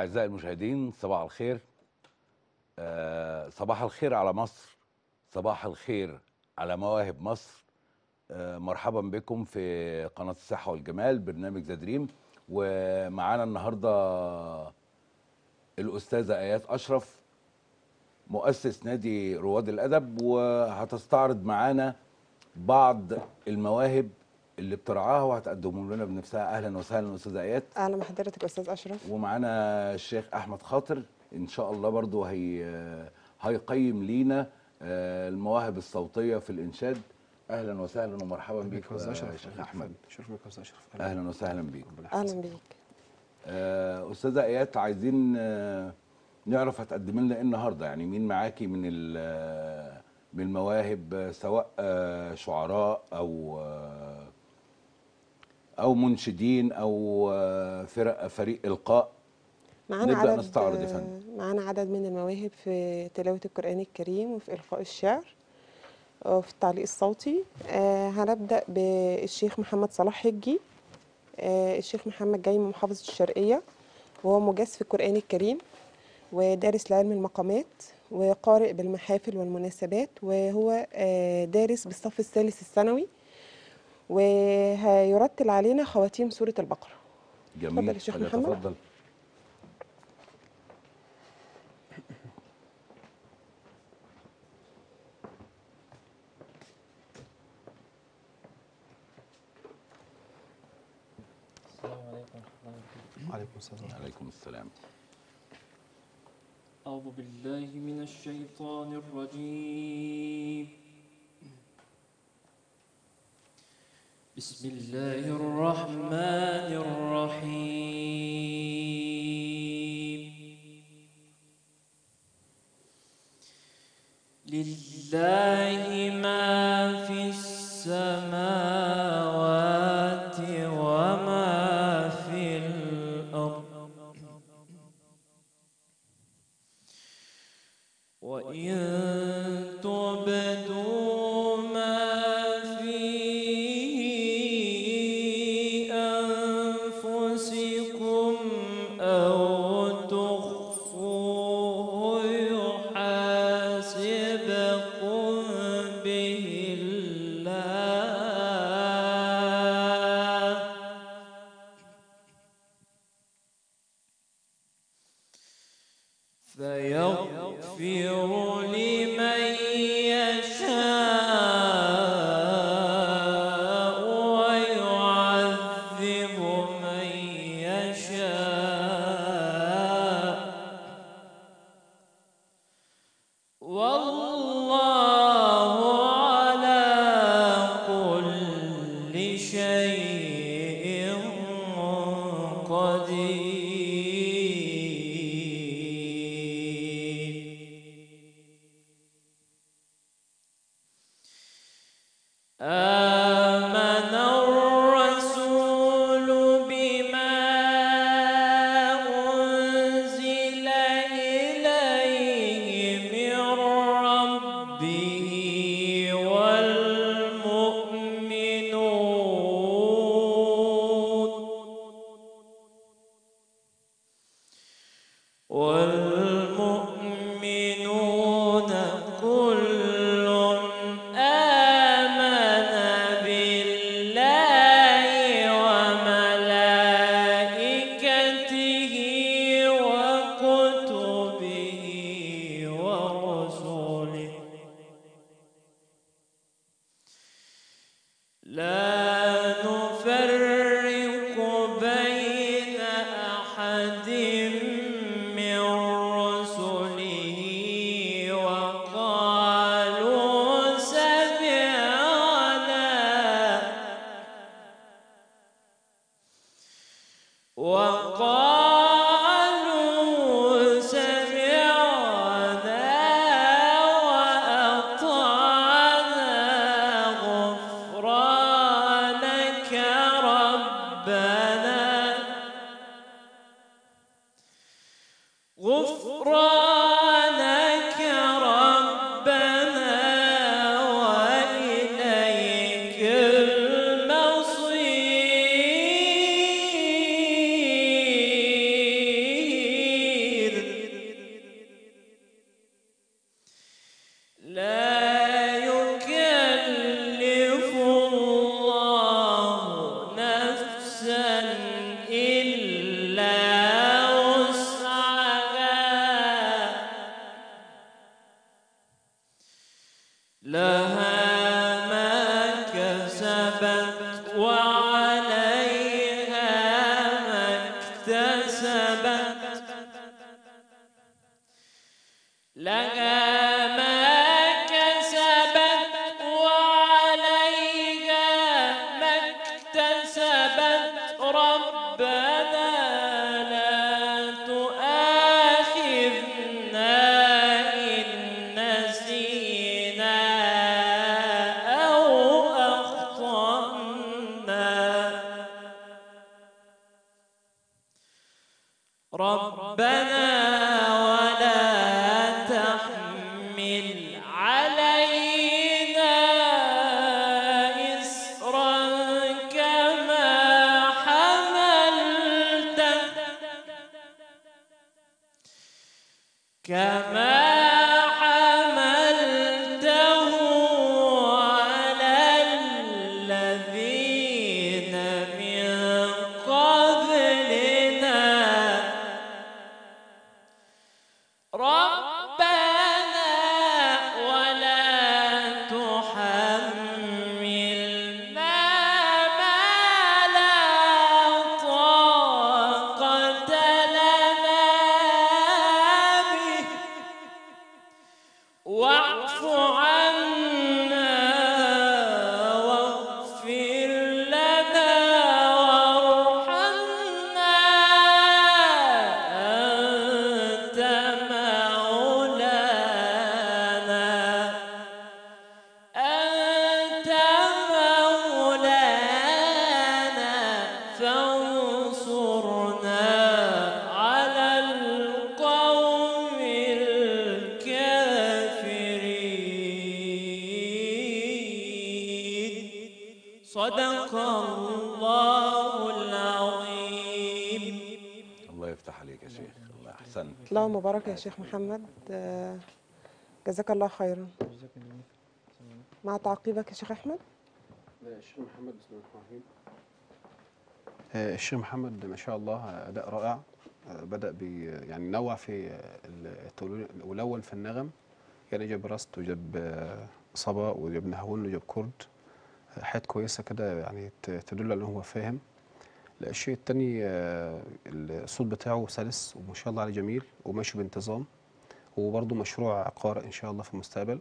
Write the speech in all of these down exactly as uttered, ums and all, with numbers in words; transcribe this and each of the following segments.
أعزائي المشاهدين، صباح الخير. أه صباح الخير على مصر، صباح الخير على مواهب مصر. أه مرحبا بكم في قناة الصحة والجمال، برنامج ذا دريم. ومعانا النهاردة الأستاذة آيات أشرف، مؤسس نادي رواد الأدب، وهتستعرض معانا بعض المواهب اللي بترعاها وهتقدمهم لنا بنفسها. اهلا وسهلا استاذه ايات. اهلا بحضرتك استاذ اشرف. ومعانا الشيخ احمد خاطر، ان شاء الله برضو هي هيقيم لينا المواهب الصوتيه في الانشاد. اهلا وسهلا ومرحبا بيك يا شيخ احمد. شرف بك استاذ اشرف. اهلا وسهلا بيك. اهلا بيك استاذه ايات. عايزين نعرف هتقدم لنا ايه النهارده، يعني مين معاكي من من المواهب، سواء شعراء او او منشدين او فرق فريق القاء؟ معانا نبدأ نستعرض يا فندم. معانا عدد من المواهب في تلاوه القران الكريم وفي القاء الشعر وفي التعليق الصوتي. هنبدا بالشيخ محمد صلاح حجي. الشيخ محمد جاي من محافظه الشرقيه، وهو مجاز في القران الكريم ودارس لعلم المقامات وقارئ بالمحافل والمناسبات، وهو دارس بالصف الثالث الثانوي، وهيرتل علينا خواتيم سورة البقرة. جميل. اتفضل يا شيخ محمد. اتفضل. السلام عليكم ورحمة الله. وعليكم السلام. وعليكم السلام. أعوذ بالله من الشيطان الرجيم. بسم الله الرحمن الرحيم. لله ما في السماوات وما في الأرض، وإن كسبت لها ما كسبت وعليها ما اكتسبت ربنا لا تؤاخذنا إن نسينا أو أخطأنا ربنا كما حملته على الذين من قبلنا ربنا ولا تحملنا ما لا طاقة واعف عنا واغفر لنا وارحمنا أنت مولانا أنت مولانا فانصرنا على القوم الكافرين صدق الله العظيم. الله يفتح عليك يا شيخ، الله احسنت. اللهم بارك يا شيخ محمد، جزاك الله خيرا. مع تعقيبك يا شيخ احمد. الشيخ محمد بسم الله الرحمن الرحيم. الشيخ محمد ما شاء الله اداء رائع، بدا ب يعني نوع في ولون في النغم، يعني جاب راست وجاب صبا وجاب نهون وجاب كرد، حاجات كويسه كده يعني تدل على ان هو فاهم. الشيء الثاني الصوت بتاعه سلس وما شاء الله عليه جميل وماشي بانتظام، وبرضه مشروع قارئ ان شاء الله في المستقبل.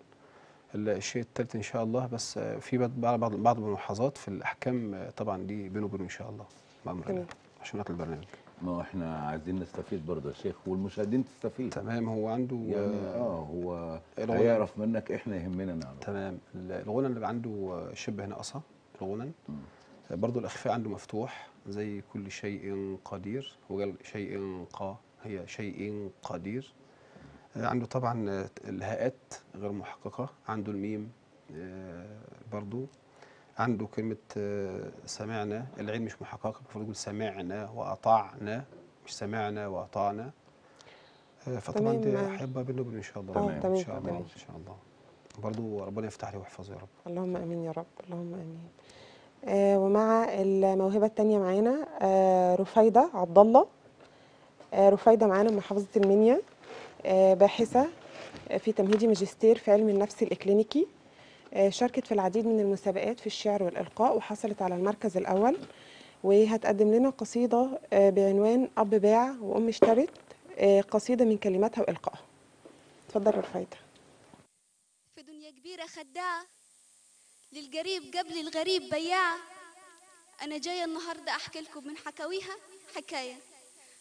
الشيء الثالث ان شاء الله بس في بعض بعض الملاحظات في الاحكام طبعا دي بينه وبينه ان شاء الله مع مراد عشان نطلع البرنامج. ما هو احنا عايزين نستفيد برضه يا شيخ والمشاهدين تستفيد. تمام، هو عنده يعني اه هو هيعرف منك، احنا يهمنا نعرف. تمام، الغنى اللي عنده شبه ناقصه الغنى، برضه الاخفاء عنده مفتوح زي كل شيء قدير، وقال شيء قا هي شيء قدير. عنده طبعا الهاءات غير محققه، عنده الميم برضه، عنده كلمة سمعنا، العين مش محققة، المفروض يقول سمعنا وأطعنا مش سمعنا وأطعنا. فطبعا دي حبة بينه وبينه إن شاء الله. تمام إن شاء الله، إن شاء الله برضه ربنا يفتح لي ويحفظه يا رب. اللهم آمين يا رب، اللهم آمين. آه ومع الموهبة الثانية معانا آه رفايدة عبدالله. آه رفايدة معانا من محافظة المنيا، آه باحثة في تمهيدي ماجستير في علم النفس الإكلينيكي، شاركت في العديد من المسابقات في الشعر والإلقاء وحصلت على المركز الأول، وهتقدم لنا قصيدة بعنوان أب باع وأم اشترت، قصيدة من كلماتها وإلقائها. اتفضل يا رفايدة. في دنيا كبيرة خداعة، للجريب قبل الغريب بياعة، أنا جاية النهاردة أحكي لكم من حكاويها حكاية.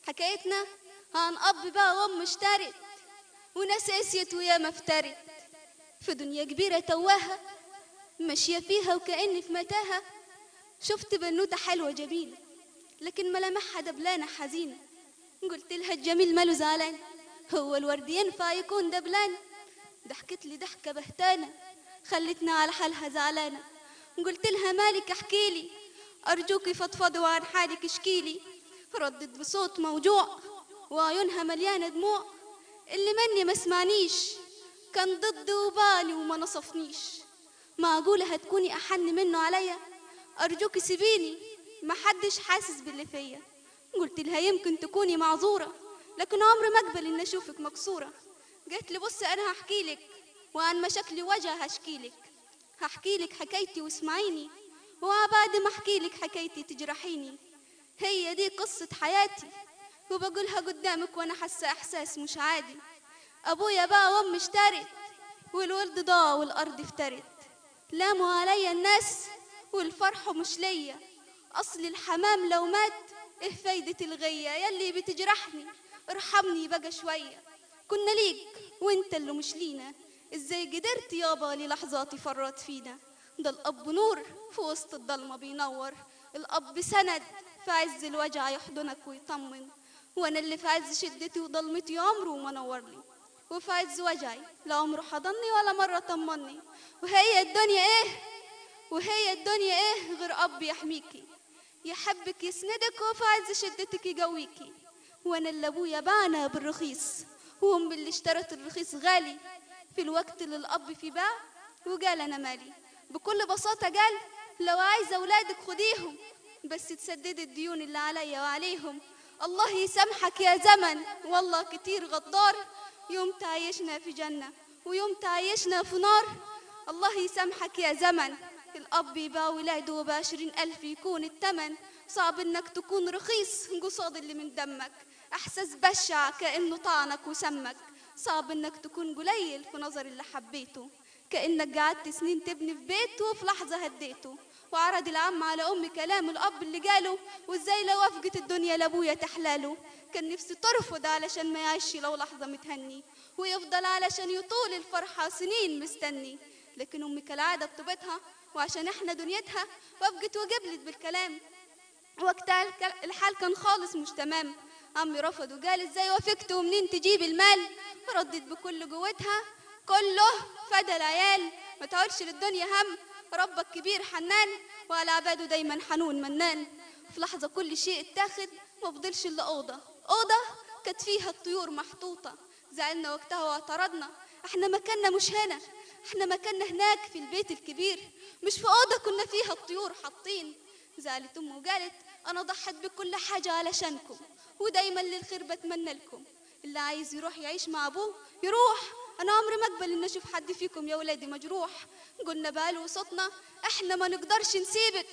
حكايتنا عن أب باع وأم اشترت، وناس قسيت وياما افترت، في دنيا كبيرة تواها ماشية فيها وكأني في متاهة، شفت بنوتة حلوة جميلة لكن ملامحها دبلانة حزينة، قلت لها الجميل ماله زعلان، هو الورد ينفع يكون دبلان؟ ضحكت لي ضحكة بهتانة خلتنا على حالها زعلانة، قلت لها مالك احكيلي، أرجوكي فضفضي وعن حالك اشكيلي، ردت بصوت موجوع وعيونها مليانة دموع، اللي مني ما سمعنيش كان ضد وبالي وما نصفنيش، معقولة هتكوني أحن منه عليا؟ أرجوكي سيبيني محدش حاسس باللي فيا، قلت لها يمكن تكوني معذورة لكن عمري ما أقبل إن أشوفك مكسورة، جات لي بصي أنا هحكيلك وعن مشاكلي وجع هشكيلك، هحكيلك حكايتي واسمعيني وبعد ما أحكيلك حكايتي تجرحيني، هي دي قصة حياتي وبقولها قدامك وانا حاسه احساس مش عادي. ابويا بقى وامي اشترت والولد ضاع والارض افترت، لاموا عليا الناس والفرح مش ليا، اصل الحمام لو مات ايه فايده الغيه، ياللي بتجرحني ارحمني بقى شويه، كنا ليك وانت اللي مش لينا، ازاي قدرت يابا للحظات فرت فينا، ده الاب نور في وسط الضلمه بينور، الاب سند في عز الوجع يحضنك ويطمن، وانا اللي في عز شدتي وضلمتي عمره ما نورلي، وفي عز وجعي لا عمره حضني ولا مره طمني، وهي الدنيا ايه وهي الدنيا ايه غير اب يحميكي يحبك يسندك وفي عز شدتك يقويكي، وانا اللي ابويا باعنا بالرخيص وامي اللي اشترت الرخيص غالي، في الوقت اللي الاب فيه باع وقال انا مالي، بكل بساطه قال لو عايزه اولادك خديهم بس تسددي الديون اللي عليا وعليهم، الله يسامحك يا زمن والله كتير غدار، يوم تعيشنا في جنه ويوم تعيشنا في نار، الله يسامحك يا زمن. الاب يباع ولاده وبعشرين الف يكون التمن، صعب انك تكون رخيص قصاد اللي من دمك، احساس بشع كانه طعنك وسمك، صعب انك تكون قليل في نظر اللي حبيته، كانك قعدت سنين تبني في بيت وفي لحظه هديته، وعرض العم على امي كلام الاب اللي قاله، وازاي لو وافقت الدنيا لابويا تحلاله، كان نفسي ترفض علشان ما يعيش لو لحظه متهني، ويفضل علشان يطول الفرحه سنين مستني، لكن امي كالعاده بطوبتها وعشان احنا دنيتها وافقت وقبلت بالكلام، وقتها الحال كان خالص مش تمام، عمي رفض وقال ازاي وافقت ومنين تجيب المال، ردت بكل جوتها كله فدى العيال، ما تعولش للدنيا هم ربك كبير حنان وعلى عباده دايما حنون منان، في لحظه كل شيء اتاخد ما فضلش الا اوضه، اوضه كانت فيها الطيور محطوطه، زعلنا وقتها واعترضنا احنا مكاننا مش هنا، احنا مكاننا هناك في البيت الكبير مش في اوضه كنا فيها الطيور حاطين، زعلت امه وقالت انا ضحت بكل حاجه علشانكم ودايما للخير بتمنى لكم، اللي عايز يروح يعيش مع ابوه يروح، انا عمري ما اقبل ان اشوف حد فيكم يا ولادي مجروح، قلنا بقاله وصوتنا احنا ما نقدرش نسيبك،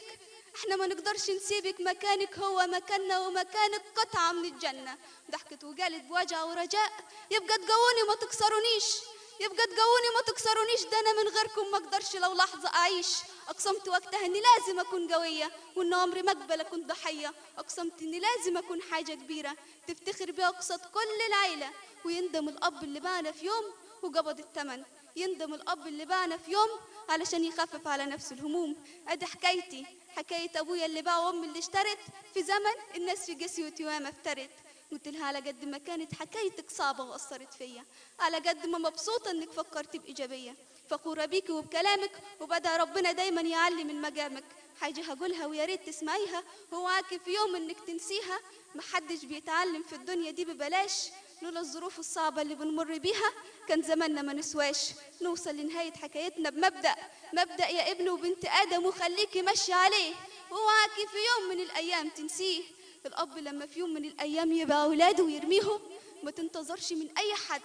احنا ما نقدرش نسيبك، مكانك هو مكاننا ومكانك قطعه من الجنه، ضحكت وقالت بوجع ورجاء يبقى تجووني ما تكسرونيش، يبقى تجووني ما تكسرونيش، ده انا من غيركم ما اقدرش لو لحظه اعيش، اقسمت وقتها اني لازم اكون قويه وان عمري ما اقبل اكون ضحيه، اقسمت اني لازم اكون حاجه كبيره تفتخر بيها قصاد كل العيله، ويندم الاب اللي باعنا في يوم وقبض الثمن، يندم الاب اللي باعنا في يوم علشان يخفف على نفسه الهموم، ادي حكايتي حكايه ابويا اللي باع وامي اللي اشترت، في زمن الناس في جسيوتي ياما افترت، قلت لها على قد ما كانت حكايتك صعبه واثرت فيا، على قد ما مبسوطه انك فكرتي بايجابيه، فخوره بيكي وبكلامك، وبدا ربنا دايما يعلي من مقامك، حاجه هقولها ويا ريت تسمعيها، اوعاكي في يوم انك تنسيها، محدش بيتعلم في الدنيا دي ببلاش، لولا الظروف الصعبة اللي بنمر بيها كان زماننا ما نسواش، نوصل لنهاية حكايتنا بمبدأ، مبدأ يا ابن وبنت آدم وخليكي ماشية عليه، اوعاكي في يوم من الأيام تنسيه، الأب لما في يوم من الأيام يبقى أولاده ويرميهم ما تنتظرش من أي حد،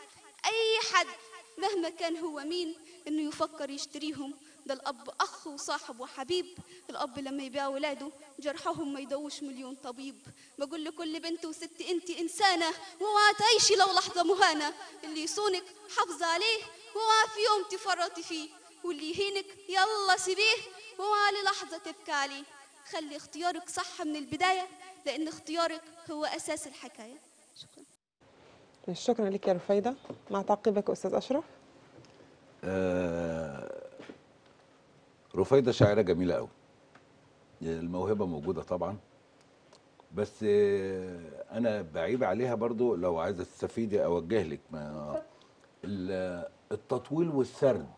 أي حد مهما كان هو مين إنه يفكر يشتريهم، ده الأب أخ وصاحب وحبيب، الأب لما يبيع ولاده جرحهم ما يدوش مليون طبيب، بقول لكل بنت وست أنت إنسانة واوعى تعيشي لو لحظة مهانة، اللي يصونك حافظة عليه واوعى في يوم تفرطي فيه، واللي يهينك يلا سيبيه واوعى للحظة تبكي عليه، خلي اختيارك صح من البداية لأن اختيارك هو أساس الحكاية. شكرا. شكرا لك يا رفايدة. مع تعقيبك أستاذ أشرف. أه رفايدة شاعرة جميلة قوي، الموهبة موجودة طبعا، بس أنا بعيب عليها برضو، لو عايزة تستفيدي أوجه لك التطويل والسرد،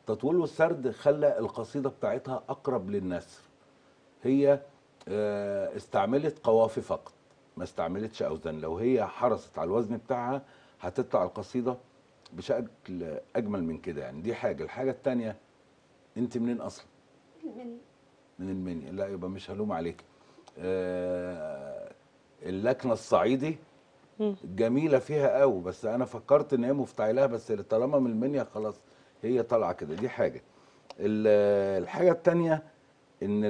التطويل والسرد خلى القصيدة بتاعتها أقرب للنثر، هي استعملت قوافي فقط ما استعملتش أوزان، لو هي حرصت على الوزن بتاعها هتطلع القصيدة بشكل أجمل من كده، يعني دي حاجة. الحاجة التانية، انت منين اصلا؟ المنيا. من المنيا، لا يبقى مش هلوم عليك. آه اللكنه الصعيدي جميله فيها قوي، بس انا فكرت ان هي مفتعلها، بس طالما من المنيا خلاص هي طالعه كده، دي حاجه. الحاجه الثانيه ان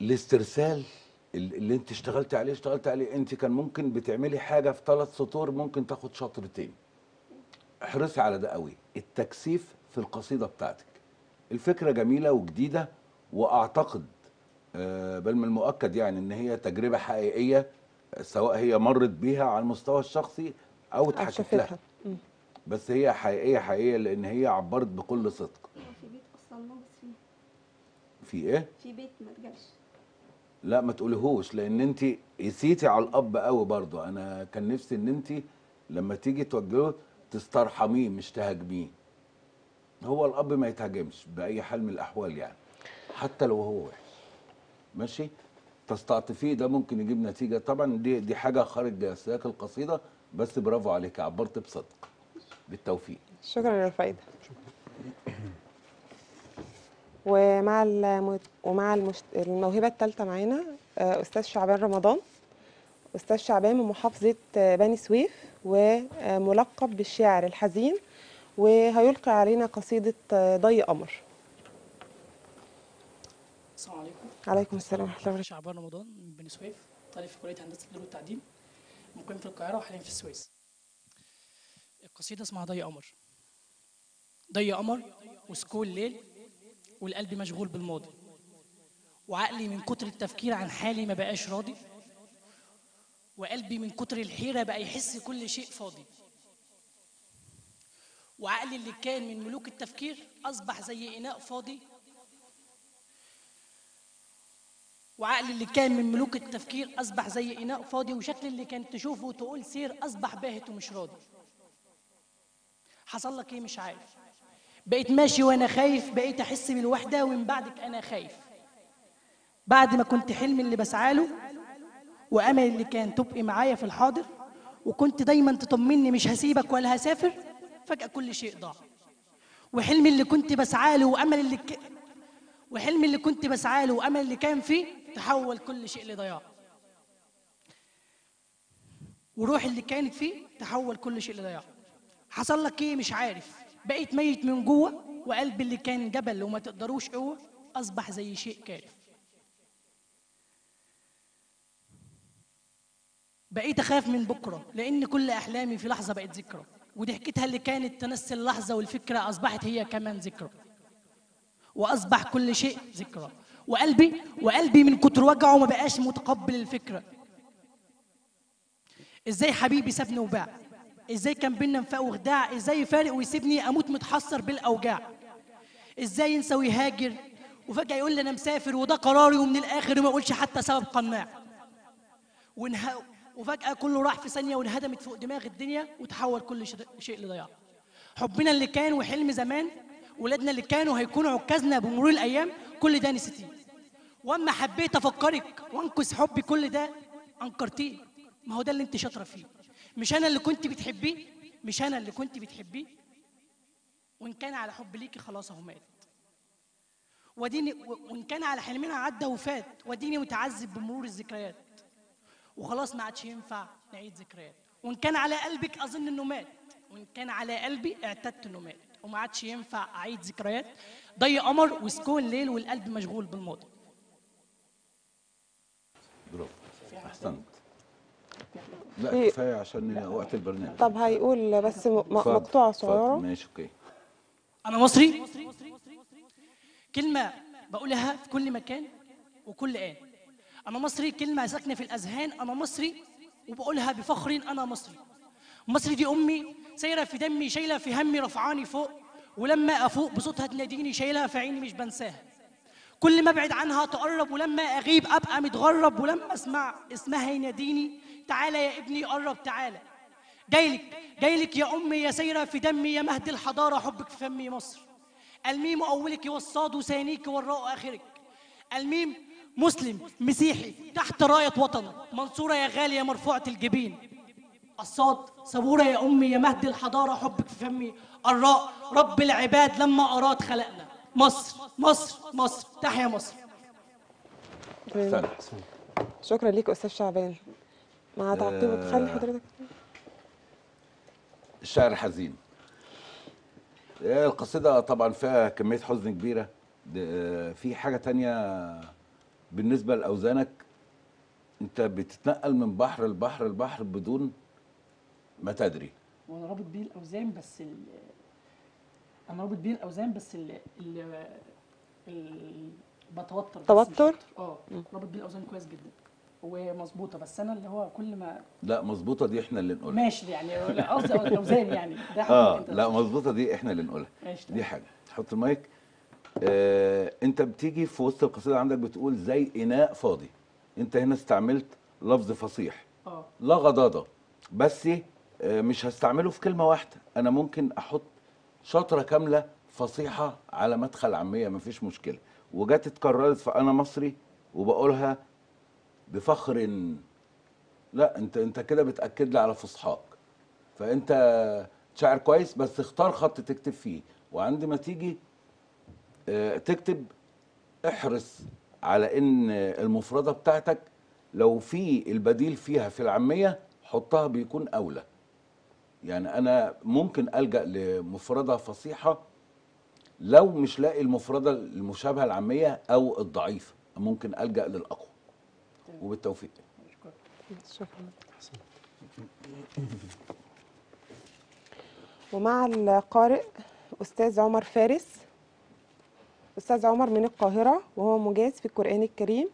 الاسترسال اللي انت اشتغلت عليه اشتغلت عليه انت كان ممكن بتعملي حاجه في ثلاث سطور ممكن تاخد شطرتين. احرصي على ده قوي. التكثيف في القصيده بتاعتك. الفكره جميله وجديده واعتقد بل من المؤكد يعني ان هي تجربه حقيقيه سواء هي مرت بيها على المستوى الشخصي او اتحكت لها. بس هي حقيقيه حقيقيه لان هي عبرت بكل صدق. في بيت اصلا ناقص فيه. في ايه؟ في بيت ما تجيش. لا ما تقوليهوش لان انت قسيتي على الاب قوي برضه. انا كان نفسي ان انت لما تيجي توجهه تسترحميه مش تهاجميه. هو الاب ما يتهاجمش باي حال من الاحوال يعني حتى لو هو وحش. ماشي؟ تستعطفيه ده ممكن يجيب نتيجه. طبعا دي دي حاجه خارج سياق القصيده بس برافو عليك عبرت بصدق. بالتوفيق. شكرا يا رفايدة. ومع المت... ومع المشت... الموهبه الثالثه معانا استاذ شعبان رمضان. استاذ شعبان من محافظه بني سويف وملقب بالشاعر الحزين وهيلقي علينا قصيده ضي قمر. السلام عليكم. عليكم السلام ورحمه الله وبركاته. شعبان رمضان من بني سويف طالب في كليه هندسه الدور والتعدين مقيم في القاهره وحاليا في السويس. قصيدة اسمها ضي قمر. ضي قمر وسكون ليل والقلب مشغول بالماضي وعقلي من كتر التفكير عن حالي ما بقاش راضي وقلبي من كتر الحيرة بقى يحس كل شيء فاضي وعقلي اللي كان من ملوك التفكير أصبح زي إناء فاضي وعقلي اللي كان من ملوك التفكير أصبح زي إناء فاضي وشكل اللي كانت تشوفه وتقول سير أصبح باهت ومش راضي. حصل لك ايه مش عارف. بقيت ماشي وانا خايف بقيت احس بالوحده ومن بعدك انا خايف. بعد ما كنت حلمي اللي بسعى له واملي اللي كان تبقي معايا في الحاضر وكنت دايما تطمني مش هسيبك ولا هسافر فجاه كل شيء ضاع. وحلمي اللي كنت بسعى له وامل اللي ك... وحلمي اللي كنت بسعى له وامل اللي كان فيه تحول كل شيء لضياع. وروح اللي كانت فيه تحول كل شيء لضياع. حصل لك ايه مش عارف. بقيت ميت من جوه وقلبي اللي كان جبل وما تقدروش قوه اصبح زي شيء كارف. بقيت اخاف من بكره لان كل احلامي في لحظه بقت ذكرى وضحكتها اللي كانت تنسي اللحظه والفكره اصبحت هي كمان ذكرى واصبح كل شيء ذكرى. وقلبي وقلبي من كتر وجعه ما بقاش متقبل الفكره. ازاي حبيبي سابني وباع. ازاي كان بينا نفاق وخداع. ازاي يفارق ويسيبني اموت متحسر بالاوجاع. ازاي ينسى ويهاجر وفجاه يقول لي انا مسافر وده قراري ومن الاخر وما اقولش حتى سبب قناع. ونها وفجاه كله راح في ثانيه وانهدمت فوق دماغ الدنيا وتحول كل شيء لضياع. حبنا اللي كان وحلم زمان ولادنا اللي كانوا هيكونوا عكازنا بمرور الايام كل ده نسيتيه. واما حبيت افكرك وانكس حبي كل ده انكرتيه. ما هو ده اللي انت شاطره فيه. مش أنا اللي كنت بتحبيه، مش أنا اللي كنت بتحبيه، وإن كان على حب ليكي خلاص أهو مات. وأديني وإن كان على حلمنا عدى وفات، وأديني متعذب بمرور الذكريات. وخلاص ما عادش ينفع نعيد ذكريات، وإن كان على قلبك أظن إنه مات، وإن كان على قلبي اعتدت إنه مات، وما عادش ينفع أعيد ذكريات. ضي قمر وسكون ليل والقلب مشغول بالماضي. برافو، أحسنت. لا كفايه عشان وقت البرنامج. طب هيقول بس مقطوعه صغيره. ماشي اوكي. انا مصري كلمه بقولها في كل مكان وكل آن. انا مصري كلمه ساكنه في الاذهان. انا مصري وبقولها بفخر. انا مصري. مصري دي امي سايره في دمي شايله في همي رفعاني فوق ولما افوق بصوتها تناديني شايلها في عيني مش بنساها. كل ما ابعد عنها تقرب ولما اغيب ابقى متغرب ولما اسمع اسمها يناديني تعالى يا ابني قرب تعالى. جايلك جايلك يا امي يا سايره في دمي يا مهد الحضاره حبك في فمي مصر. الميم اولك وصاد وثانيك والراء اخرك. الميم مسلم مسيحي تحت رايه وطن منصوره يا غاليه مرفوعه الجبين. الصاد صبوره يا امي يا مهد الحضاره حبك في فمي. الراء رب العباد لما اراد خلقنا. مصر مصر مصر تحيا مصر. شكرا ليك استاذ شعبان. مع تعقيبك خلي حضرتك الشعر الحزين. القصيدة طبعا فيها كمية حزن كبيرة. في حاجة تانية بالنسبة لأوزانك انت بتتنقل من بحر لبحر لبحر بدون ما تدري. وانا رابط بيه الاوزان بس ال... انا رابط بيه الاوزان بس ال... ال... ال... بتوتر توتر؟ اه رابط بيه الاوزان كويس جدا ومظبوطه، بس انا اللي هو كل ما لا مظبوطه دي احنا اللي نقولها ماشي يعني، قصدي الاوزان يعني ده اه لا مظبوطه دي احنا اللي نقولها دي حاجه. حط المايك. آه، انت بتيجي في وسط القصيده عندك بتقول زي اناء فاضي، انت هنا استعملت لفظ فصيح اه لا غضاضه، بس آه مش هستعمله في كلمه واحده، انا ممكن احط شطره كامله فصيحه على مدخل عاميه مفيش مشكله، وجت اتكررت فانا مصري وبقولها بفخر. لا انت انت كده بتاكد لي على فصحاك، فانت شاعر كويس بس اختار خط تكتب فيه، وعند ما تيجي تكتب احرص على ان المفردة بتاعتك لو في البديل فيها في العامية حطها بيكون اولى. يعني انا ممكن ألجأ لمفردة فصيحة لو مش لاقي المفردة المشابهة العامية او الضعيفة، ممكن ألجأ للاقوى. وبالتوفيق. شكرا. ومع القارئ استاذ عمر فارس. أستاذ عمر من القاهرة وهو مجاز في القرآن الكريم،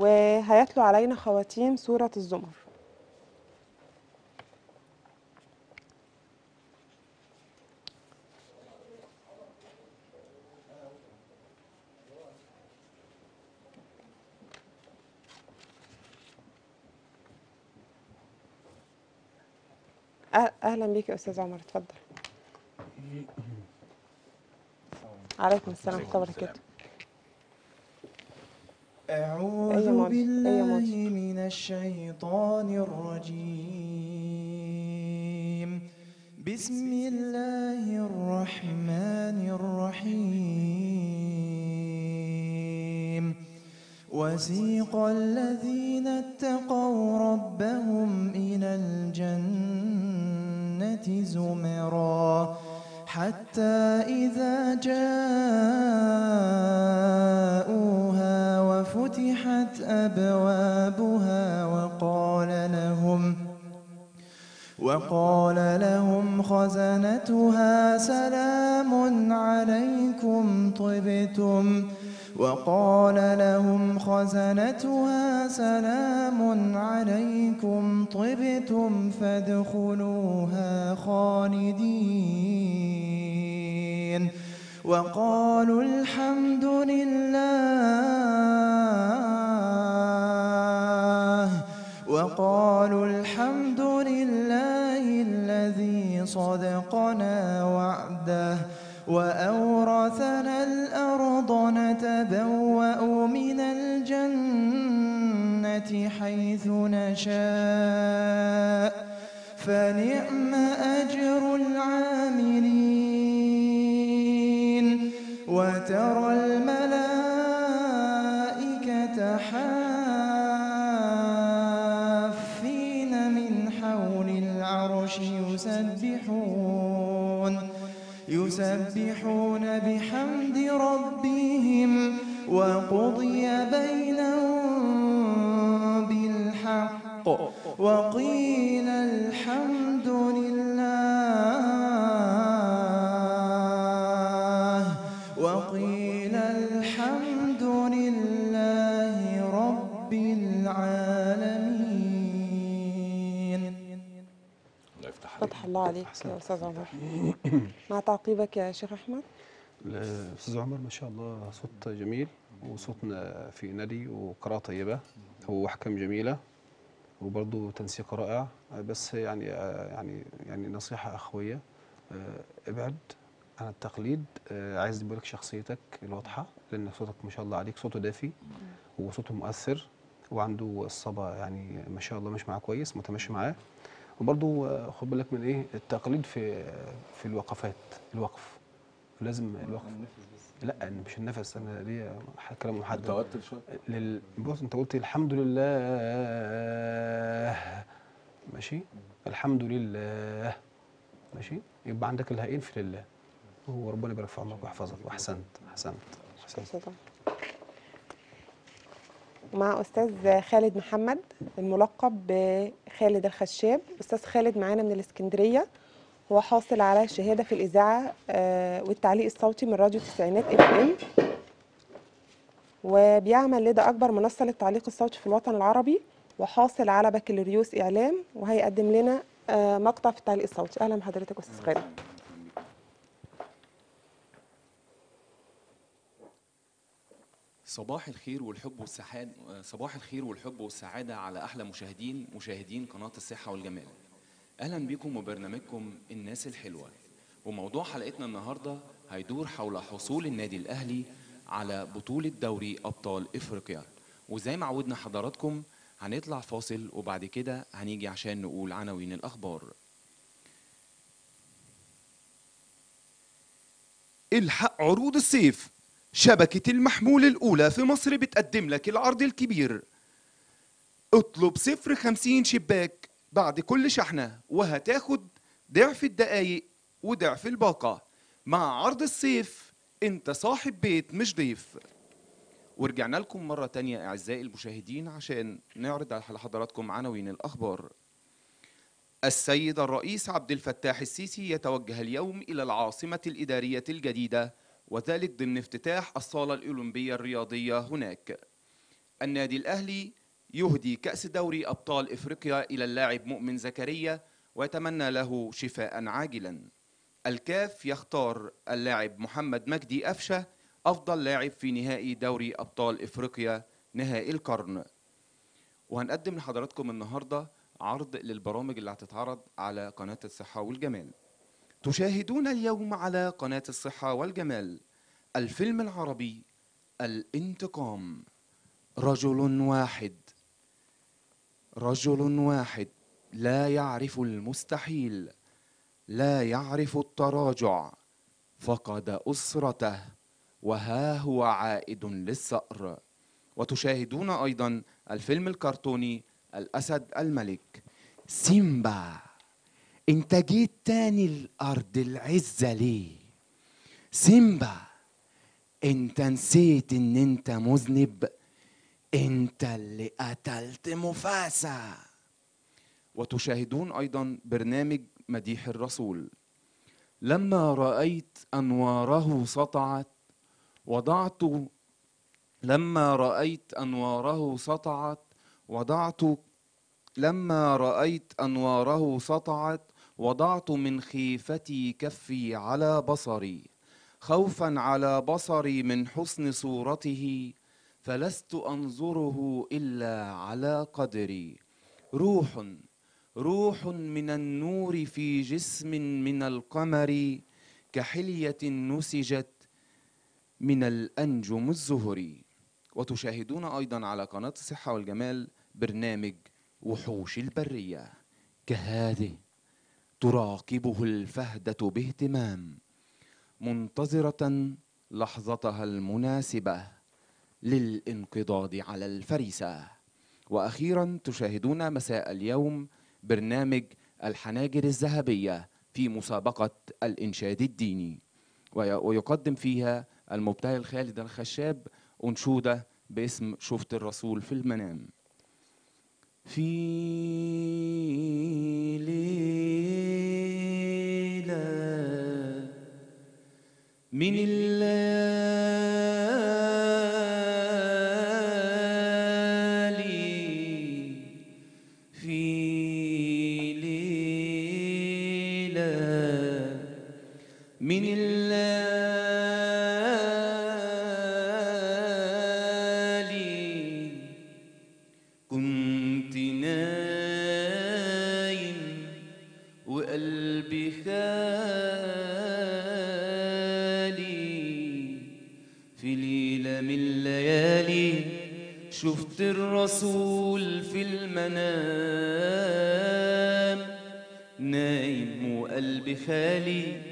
وهيتلو علينا خواتيم سورة الزمر. أهلا بيك يا أستاذ عمر، اتفضل. عليكم السلام ورحمة الله وبركاته. أعوذ بالله من الشيطان الرجيم. بسم الله الرحمن الرحيم. وسيق الذين اتقوا ربهم إلى الجنة زمرا حتى إذا جاءوها وفتحت أبوابها وقال لهم وقال لهم خزنتها سلام عليكم طبتم وقال لهم خزنتها سلام عليكم طبتم فادخلوها خالدين وقالوا الحمد لله وقالوا الحمد لله الذي صدقنا وعده وأورثنا الأرض نتبوأ من الجنة حيث نشاء فنعم أجر العاملين وترى الملائكة حافين من حول العرش يسبحون يسبحون بحمد ربهم وقضي بينهم بالحق وقيل الحمد لله وقيل الحمد لله رب العالمين. فتح الله عليك يا أستاذ عمر. مع تعقيبك يا شيخ أحمد. أستاذ عمر ما شاء الله صوت جميل، وصوتنا في نادي، وقراءة طيبة، وأحكام جميلة، وبرضه تنسيق رائع. بس يعني يعني يعني نصيحة أخوية، ابعد عن التقليد. عايز بقولك شخصيتك الواضحة، لأن صوتك ما شاء الله عليك صوته دافي وصوته مؤثر، وعنده الصبا يعني ما شاء الله مش معاه كويس، متماشي معاه. وبرضه خد بالك من ايه التقليد في في الوقفات. الوقف لازم الوقف لا انا مش النفس، انا ليه كلام محدد متوتر شويه لل... بص انت قلت الحمد لله ماشي، الحمد لله ماشي، يبقى عندك الهائين في لله، وربنا يبارك في عمرك ويحفظك. واحسنت احسنت احسنت. مع أستاذ خالد محمد الملقب بخالد الخشاب. أستاذ خالد معانا من الإسكندرية، هو حاصل على شهادة في الإذاعة والتعليق الصوتي من راديو تسعينات اف ام، وبيعمل لدى أكبر منصة للتعليق الصوتي في الوطن العربي، وحاصل على بكالوريوس إعلام، وهيقدم لنا مقطع في التعليق الصوتي. أهلا بحضرتك أستاذ خالد. صباح الخير والحب والسعادة، صباح الخير والحب والسعادة على أحلى مشاهدين مشاهدين قناة الصحة والجمال. أهلا بكم وبرنامجكم الناس الحلوة، وموضوع حلقتنا النهاردة هيدور حول حصول النادي الأهلي على بطولة دوري أبطال إفريقيا. وزي ما عودنا حضراتكم هنطلع فاصل وبعد كده هنيجي عشان نقول عناوين الأخبار. الحق عروض الصيف، شبكة المحمول الأولى في مصر بتقدم لك العرض الكبير. اطلب صفر خمسين شباك بعد كل شحنة وهتاخد ضعف الدقايق وضعف الباقة. مع عرض الصيف انت صاحب بيت مش ضيف. ورجعنا لكم مرة تانية أعزائي المشاهدين عشان نعرض على حضراتكم عناوين الأخبار. السيد الرئيس عبد الفتاح السيسي يتوجه اليوم إلى العاصمة الإدارية الجديدة، وذلك ضمن افتتاح الصالة الأولمبية الرياضية هناك. النادي الأهلي يهدي كأس دوري أبطال إفريقيا إلى اللاعب مؤمن زكريا ويتمنى له شفاء عاجلا. الكاف يختار اللاعب محمد مجدي أفشة أفضل لاعب في نهائي دوري أبطال إفريقيا نهائي القرن. وهنقدم لحضراتكم النهاردة عرض للبرامج اللي هتتعرض على قناة الصحة والجمال. تشاهدون اليوم على قناة الصحة والجمال الفيلم العربي الانتقام، رجل واحد رجل واحد لا يعرف المستحيل، لا يعرف التراجع، فقد أسرته وها هو عائد للثأر. وتشاهدون أيضا الفيلم الكرتوني الأسد الملك، سيمبا انت جيت تاني الارض العزة ليه؟ سيمبا انت نسيت ان انت مذنب، انت اللي قتلت مفاسا. وتشاهدون ايضا برنامج مديح الرسول، لما رأيت انواره سطعت وضعت لما رأيت انواره سطعت وضعت لما رأيت انواره سطعت وضعت من خيفتي كفي على بصري، خوفا على بصري من حسن صورته، فلست أنظره إلا على قدري. روح روح من النور في جسم من القمر، كحلية نسجت من الأنجم الزهري. وتشاهدون أيضا على قناة الصحة والجمال برنامج وحوش البرية، كهذه تراقبه الفهدة باهتمام، منتظرة لحظتها المناسبة للانقضاض على الفريسة. وأخيرا تشاهدون مساء اليوم برنامج الحناجر الذهبية في مسابقة الإنشاد الديني، ويقدم فيها المبتهل خالد الخشاب أنشودة باسم شفت الرسول في المنام. في ليلة من الليالي، في ليلة من الليالي كنت نايم وقلبي خالي، في ليلة من الليالي شفت الرسول في المنام، نايم وقلبي خالي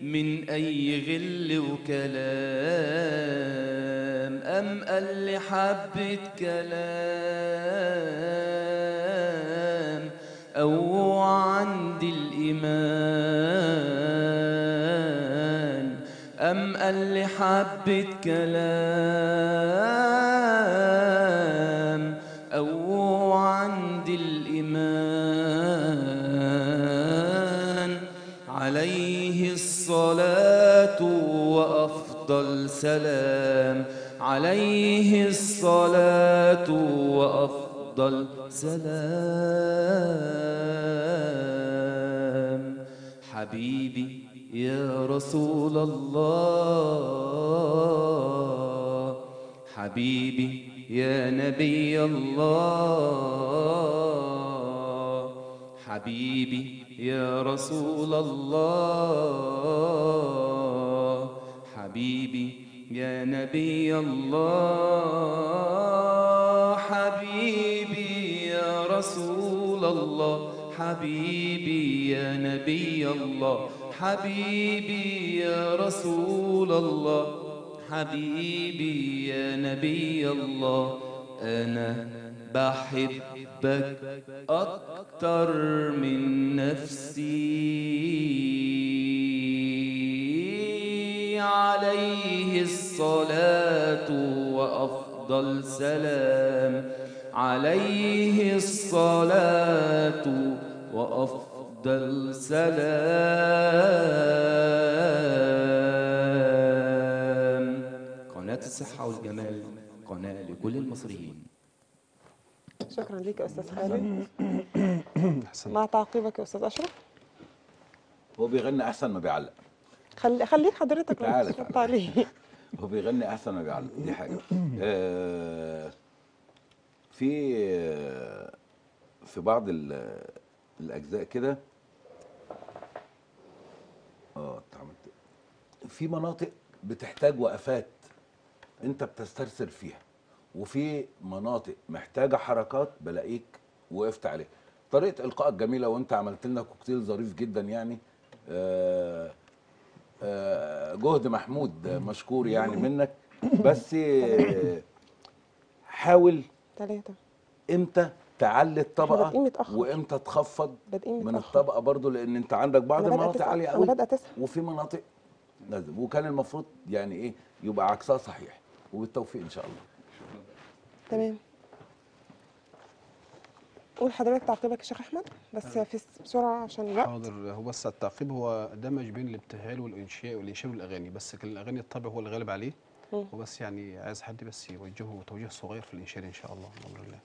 من أي غل وكلام، أم قال لي حبة كلام أو عندي الإيمان، أم قال لي حبة كلام. والسلام عليه الصلاة وأفضل سلام. حبيبي يا رسول الله، حبيبي يا نبي الله، حبيبي يا رسول الله، حبيبي يا نبي الله، حبيبي يا رسول الله، حبيبي يا نبي الله، حبيبي يا رسول الله، حبيبي يا نبي الله. أنا بحبك أكتر من نفسي، عليه الصلاة وأفضل سلام، عليه الصلاة وأفضل السلام. قناة الصحة والجمال قناة لكل المصريين. شكرا لك يا أستاذ خالد. مع تعقيبك يا أستاذ أشرف. هو بيغني أحسن ما بيعلق. خلي خليك حضرتك تعالى تعالى. هو بيغني أحسن ما بيعلق، دي حاجة. آه في في بعض الأجزاء كده اه في مناطق بتحتاج وقفات انت بتسترسل فيها، وفي مناطق محتاجه حركات بلاقيك وقفت عليها. طريقه القائك جميله، وانت عملت لنا كوكتيل ظريف جدا يعني، آآ آآ جهد محمود مشكور يعني منك. بس حاول ثلاثه امتى تعلي الطبقه وامتى تخفض من الطبقه برضو، لان انت عندك بعض المناطق عاليه قوي وفي مناطق نازله، وكان المفروض يعني ايه يبقى عكسها صحيح. وبالتوفيق ان شاء الله. تمام. قول حضرتك تعقيبك يا شيخ احمد بس في بسرعه عشان الوقت. حاضر. هو بس التعقيب هو دمج بين الابتهال والانشاء والانشاء والاغاني، بس الاغاني الطبع هو الغالب عليه، وبس يعني عايز حد بس يوجهه توجيه صغير في الانشاء ان شاء الله بامر الله،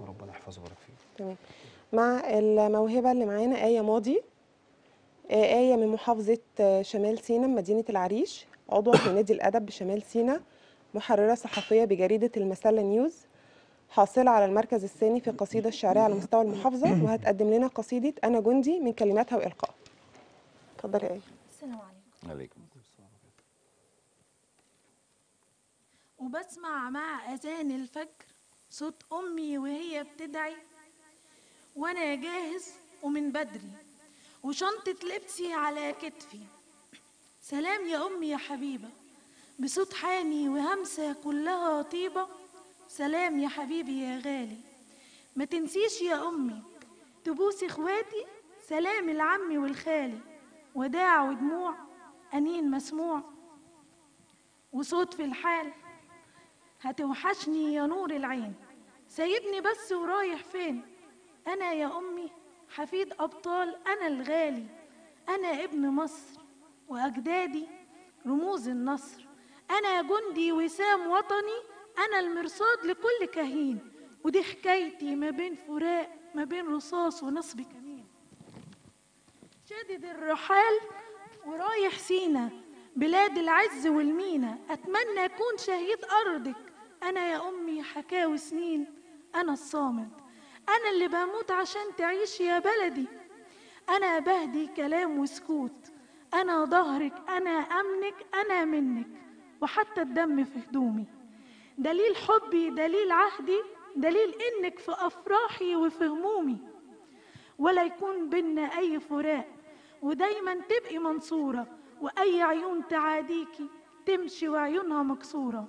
وربنا يحفظه ويبارك فيه. تمام. مع الموهبه اللي معانا آية ماضي، آية من محافظه شمال سيناء مدينه العريش، عضوه في نادي الادب بشمال سيناء، محرره صحفيه بجريده المسله نيوز، حاصله على المركز الثاني في القصيده الشعريه على مستوى المحافظه، وهتقدم لنا قصيده انا جندي من كلماتها والقائها. اتفضلي يا آية. السلام عليكم. وعليكم السلام. وبسمع مع اذان الفجر صوت أمي وهي بتدعي، وأنا جاهز ومن بدري وشنطة لبسي على كتفي، سلام يا أمي يا حبيبة، بصوت حامي وهمسة كلها طيبة، سلام يا حبيبي يا غالي، ما تنسيش يا أمي تبوسي إخواتي، سلام العمي والخالي، وداع ودموع أنين مسموع، وصوت في الحال هتوحشني يا نور العين، سايبني بس ورايح فين، أنا يا أمي حفيد أبطال أنا الغالي، أنا ابن مصر وأجدادي رموز النصر، أنا جندي وسام وطني، أنا المرصاد لكل كهين، ودي حكايتي ما بين فراق ما بين رصاص ونصب كمين، شادد الرحال ورايح سينا بلاد العز والمينا، أتمنى أكون شهيد أرضك، أنا يا أمي حكاوي سنين، أنا الصامد، أنا اللي بموت عشان تعيش يا بلدي، أنا بهدي كلام وسكوت، أنا ظهرك، أنا أمنك، أنا منك، وحتى الدم في هدومي، دليل حبي، دليل عهدي، دليل إنك في أفراحي وفي همومي، ولا يكون بينا أي فراق، ودايما تبقي منصورة، وأي عيون تعاديكي تمشي وعيونها مكسورة،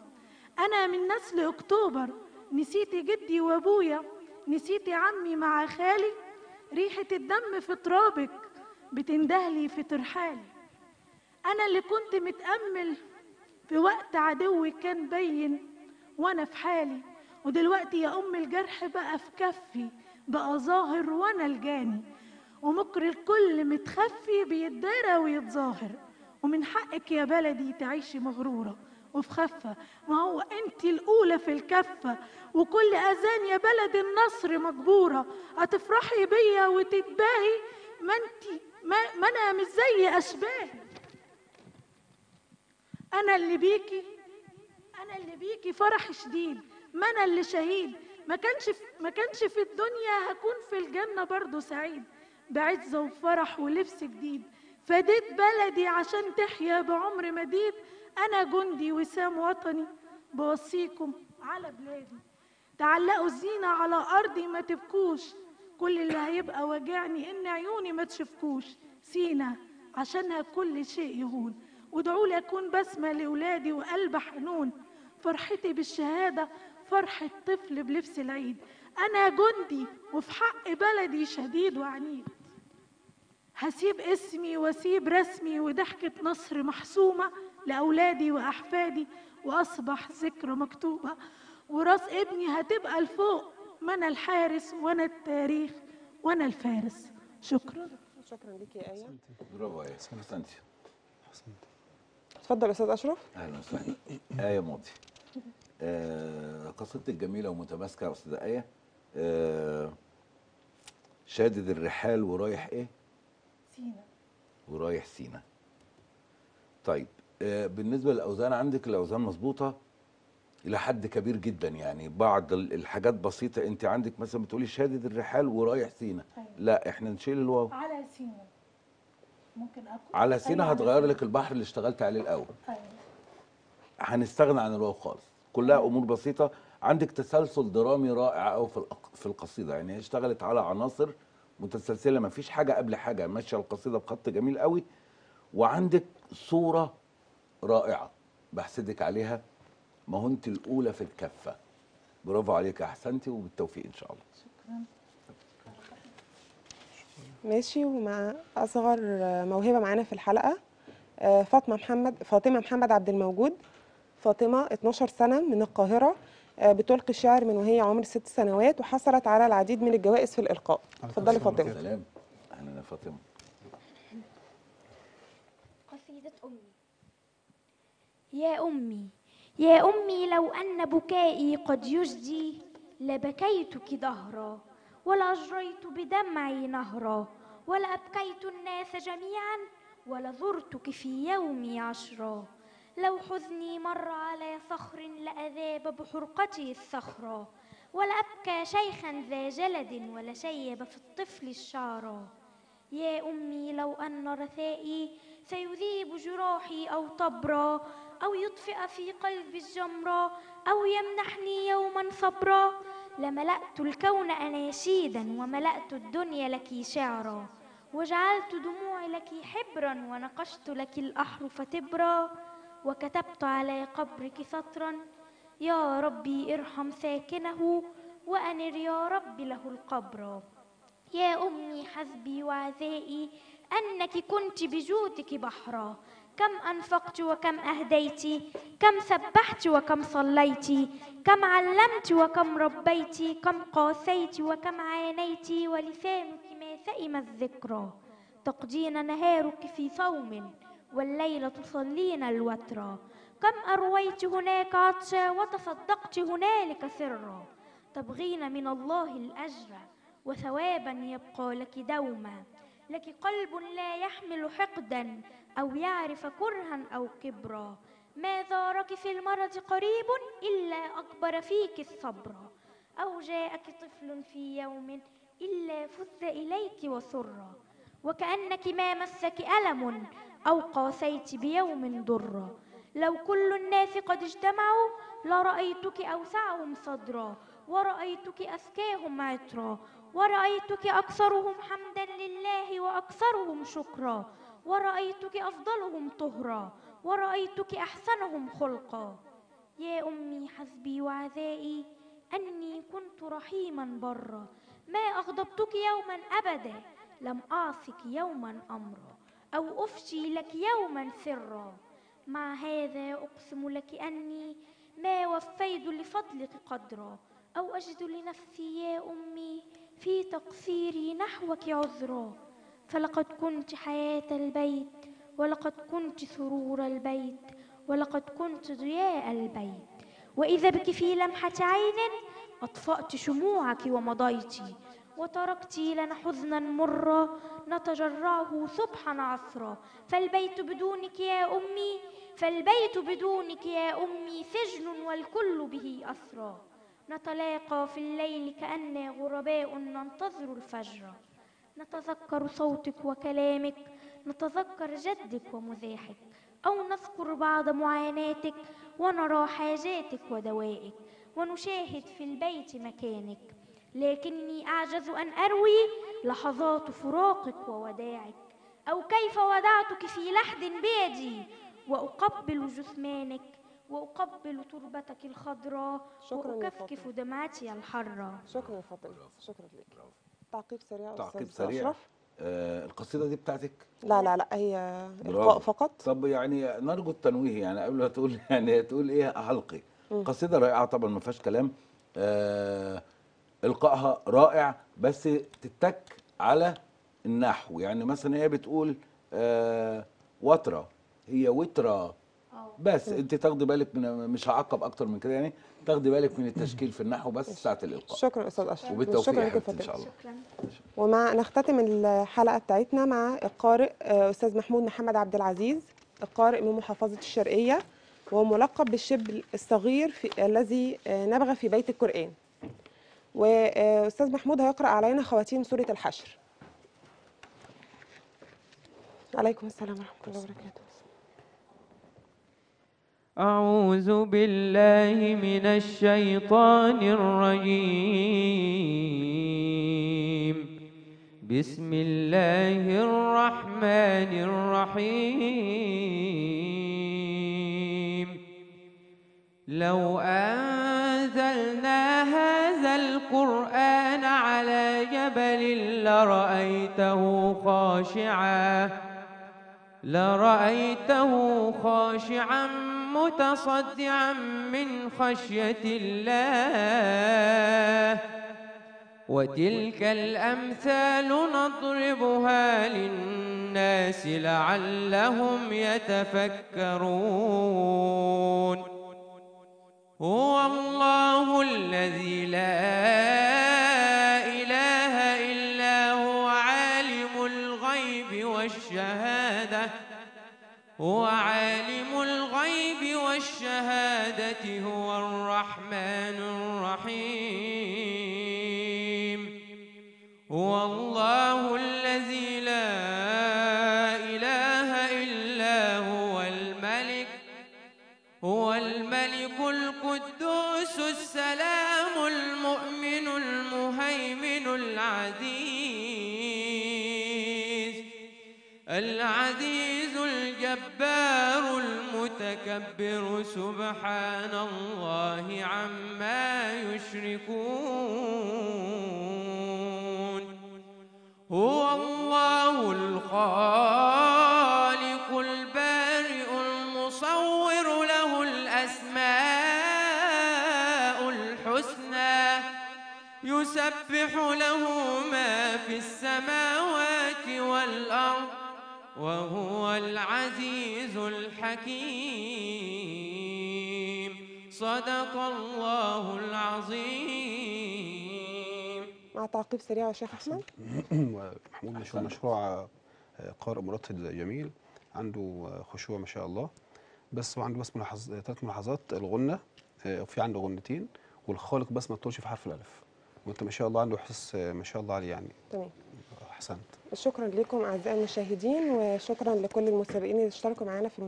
أنا من نسل أكتوبر، نسيتي جدي وأبويا، نسيتي عمي مع خالي، ريحة الدم في ترابك بتندهلي في ترحالي، أنا اللي كنت متأمل في وقت عدوي كان بين وأنا في حالي، ودلوقتي يا أم الجرح بقى في كفي، بقى ظاهر وأنا الجاني، ومكر الكل متخفي بيتدارى ويتظاهر، ومن حقك يا بلدي تعيشي مغرورة، وفي خفة. ما هو انت الاولى في الكفة، وكل اذان يا بلد النصر مجبورة. هتفرحي بيا وتتباهي، ما انت ما, ما انا مش زي اشباهي. انا اللي بيكي انا اللي بيكي فرح شديد، ما انا اللي شهيد. ما كانش في ما كانش في الدنيا هكون في الجنة برضو سعيد. بعزة وفرح ولبس جديد، فديت بلدي عشان تحيا بعمر مديد. أنا جندي وسام وطني، بوصيكم على بلادي. تعلقوا الزينة على أرضي ما تبكوش، كل اللي هيبقى واجعني إن عيوني ما تشوفكوش. سينا عشانها كل شيء يهون، وادعوا لي أكون بسمة لأولادي وقلب حنون. فرحتي بالشهادة فرحة طفل بلبس العيد، أنا جندي وفي حق بلدي شديد وعنيد. هسيب اسمي واسيب رسمي وضحكة نصر محسومة لأولادي وأحفادي، وأصبح ذكرى مكتوبة. وراس ابني هتبقى لفوق، ما أنا الحارس وأنا التاريخ وأنا الفارس. شكرا. شكرا ليكي يا آية. برافو يا آية، أحسنتي. أحسنتي. اتفضل يا أستاذ أشرف. أهلا وسهلا. آية ماضي. آه قصيدتك جميلة ومتماسكة يا أستاذة آية. آه شادد الرحال ورايح إيه؟ سينا. ورايح سينا. طيب آه بالنسبه للاوزان، عندك الاوزان مظبوطه الى حد كبير جدا، يعني بعض الحاجات بسيطه. انت عندك مثلا بتقولي شادد الرحال ورايح سينا. أيوة. لا احنا نشيل الواو على سينا. ممكن اكل على سينا. أيوة. هتغير لك البحر اللي اشتغلت عليه الاول. أيوة. هنستغنى عن الواو خالص. كلها امور بسيطه. عندك تسلسل درامي رائع قوي في في القصيده، يعني اشتغلت على عناصر متسلسله، ما فيش حاجه قبل حاجه، ماشيه القصيده بخط جميل قوي. وعندك صوره رائعه بحسدك عليها، ما هو انت الاولى في الكفه. برافو عليك، احسنتي وبالتوفيق ان شاء الله. شكرا. ماشي، ومع اصغر موهبه معانا في الحلقه فاطمه محمد فاطمه محمد عبد الموجود. فاطمه اتناشر سنه من القاهره، بتلقي الشعر من وهي عمر ست سنوات، وحصلت على العديد من الجوائز في الإلقاء. اتفضلي فاطمة. سلام. أهلا يا فاطمة. قصيدة أمي. يا أمي يا أمي، لو أن بكائي قد يجدي لبكيتك دهرا، ولا أجريت بدمعي نهرا، ولا أبكيت الناس جميعا، ولا زرتك في يومي عشرا. لو حزني مر على صخر لأذاب بحرقته الصخرة، ولا أبكى شيخا ذا جلد، ولا شيب في الطفل الشعرا. يا أمي لو أن رثائي سيذيب جراحي أو طبرا، أو يطفئ في قلبي الجمرة، أو يمنحني يوما صبرا، لملأت الكون أناشيدا، وملأت الدنيا لك شعرا، وجعلت دموعي لك حبرا، ونقشت لك الأحرف تبرا، وكتبت على قبرك سطرا، يا ربي ارحم ساكنه، وأنر يا رب له القبر. يا أمي حسبي وعزائي أنك كنت بجودك بحرا، كم أنفقت وكم أهديت، كم سبحت وكم صليت، كم علمت وكم ربيت، كم قاسيت وكم عانيت، ولسانك ما سئم الذكرى. تقضين نهارك في صوم، والليل تصلين الوترا، كم أرويت هناك عطشا، وتصدقت هنالك سرا. تبغين من الله الأجر وثوابا يبقى لك دوما، لك قلب لا يحمل حقدا، أو يعرف كرها أو كبرا. ما زارك في المرض قريب إلا أكبر فيك الصبر، أو جاءك طفل في يوم إلا فز إليك وسرا، وكأنك ما مسك ألم، أو قاسيت بيوم ضرا. لو كل الناس قد اجتمعوا لرأيتك أوسعهم صدرا، ورأيتك أذكاهم عطرا، ورأيتك أكثرهم حمدا لله، وأكثرهم شكرا، ورأيتك أفضلهم طهرا، ورأيتك أحسنهم خلقا. يا أمي حسبي وعزائي أني كنت رحيما برا، ما أغضبتك يوما أبدا، لم أعصك يوما أمرا، أو أفشي لك يوما سرا. مع هذا أقسم لك أني ما وفيت لفضلك قدرا، أو أجد لنفسي يا أمي في تقصيري نحوك عذرا. فلقد كنت حياة البيت، ولقد كنت سرور البيت، ولقد كنت ضياء البيت، وإذا بك في لمحة عين أطفأت شموعك ومضيت، وتركت لنا حزنا مرا نتجرعه صبحا عصرا، فالبيت بدونك يا أمي، فالبيت بدونك يا أمي سجن والكل به أسرى، نتلاقى في الليل كأننا غرباء ننتظر الفجر، نتذكر صوتك وكلامك، نتذكر جدك ومزاحك، أو نذكر بعض معاناتك ونرى حاجاتك ودوائك، ونشاهد في البيت مكانك، لكني أعجز أن أروي لحظات فراقك ووداعك، أو كيف ودعتك في لحد بيدي، وأقبل جثمانك وأقبل تربتك الخضراء وأكفكف دمعتي الحرة. شكرا يا فاطمة، شكرا لك. تعقيب سريع تعقيب سريع آه القصيدة دي بتاعتك؟ لا لا لا، هي إلقاء فقط. طب يعني نرجو التنويه، يعني قبل ما تقول يعني تقول إيه ألقي. قصيدة رائعة طبعا ما فيهاش كلام، آه إلقائها رائع، بس تتك على النحو. يعني مثلا هي بتقول آه وترة، هي وترة بس انت تاخدي بالك من، مش هعقب اكتر من كده، يعني تاخدي بالك من التشكيل في النحو بس ساعه الالقاء. شكرا استاذ اشرف، وبالتوفيق يا حبيبتي ان شاء الله. شكرا. ومع نختتم الحلقه بتاعتنا مع القارئ استاذ محمود محمد عبد العزيز، القارئ من محافظه الشرقيه وملقب بالشبل الصغير في الذي نبغى في بيت القرآن. واستاذ محمود هيقرا علينا خواتيم سوره الحشر. عليكم السلام ورحمه الله وبركاته. أعوذ بالله من الشيطان الرجيم. بسم الله الرحمن الرحيم. لو أنزلنا هذا القرآن على جبل لرأيته خاشعا لرأيته خاشعا متصدعا من خشية الله، وتلك الأمثال نضربها للناس لعلهم يتفكرون. هو الله الذي لا إله إلا هو عالم الغيب والشهادة، هو عالم الغيب والشهادة، هو الرحمن الرحيم. هو الله الذي لا إله إلا هو الملك، هو الملك القدوس السلام المؤمن المهيمن العزيز العزيز الجبار المتكبر، سبحان الله عما يشركون. هو الله الخالق البارئ المصور، له الأسماء الحسنى، يسبح له ما في السماوات والأرض، وهو العزيز الحكيم. صدق الله العظيم. مع تعقيب سريع يا شيخ احمد. محمود مشروع قارئ مرتضى جميل، عنده خشوع ما شاء الله، بس وعنده بس ملاحظات، ثلاث ملاحظات. الغنه في عنده غنتين، والخالق بس ما تطولش في حرف الالف، وانت ما شاء الله عنده حس ما شاء الله عليه يعني. تمام. شكرا لكم أعزائي المشاهدين، وشكرا لكل المسابقين اللي اشتركوا معانا في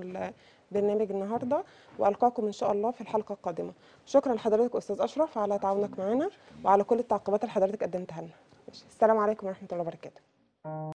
البرنامج النهارده، وألقاكم إن شاء الله في الحلقة القادمة. شكرا لحضرتك أستاذ أشرف على تعاونك معانا وعلى كل التعقيبات اللي حضرتك قدمتها لنا. السلام عليكم ورحمة الله وبركاته.